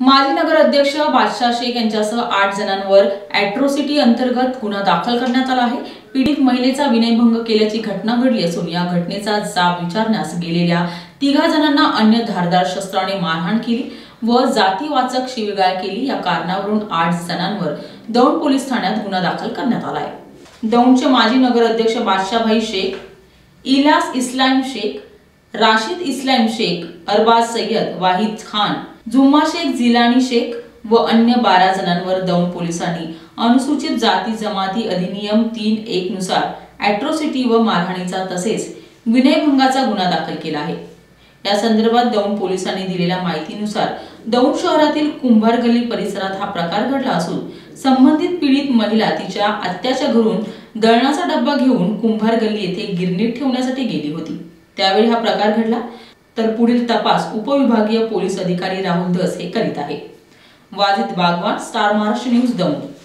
माजी नगराध्यक्ष बादशाह शेख यांच्यासह 8 जणांवर अॅट्रॉसिटी अंतर्गत गुन्हा दाखल करण्यात आला आहे। पीडित महिलेचा विनयभंग केल्याची घटना घडली असून या घटनेचा जाब विचारण्यास गेलेल्या 3 जणांना अन्य धारदार शस्त्राने मारहाण केली व जातीवाचक शिवीगाळ केली। या कारणावरून 8 जणांवर दौंड पोलीस ठाण्यात गुन्हा दाखल करण्यात आला आहे। दौंडचे माजी नगराध्यक्ष बादशाह शेख इस्लाम शेख, राशिद इस्लाम शेख, अरबाज सय्यद वाहिद खान, जुम्मा शेख जिलानी शेख व अन्य 12 जणांवर दौंड पोलिसांनी अनुसूचित जाती जमाती अधिनियम 3(1) नुसार अॅट्रॉसिटी व मारहाणीचा तसेच विनयभंगाचा गुन्हा दाखल केला आहे। या संदर्भात दौंड पोलिसांनी दिलेल्या माहितीनुसार दौंड शहरातील कुंभार गल्ली परिसरात हा प्रकार घडला असून संबंधित पीडित महिला तिच्या आत्याच्या घरून दळणाचा डब्बा घेऊन कुंभार गल्ली येथे गिरणीत ठेवण्यासाठी गेली होती। त्यावेळी हा प्रकार घडला तर पुढील तपास उपविभागीय पोलीस अधिकारी राहुल दस हे करीत आहे। Wajid Bagwan, star Maharashtra news, Daund.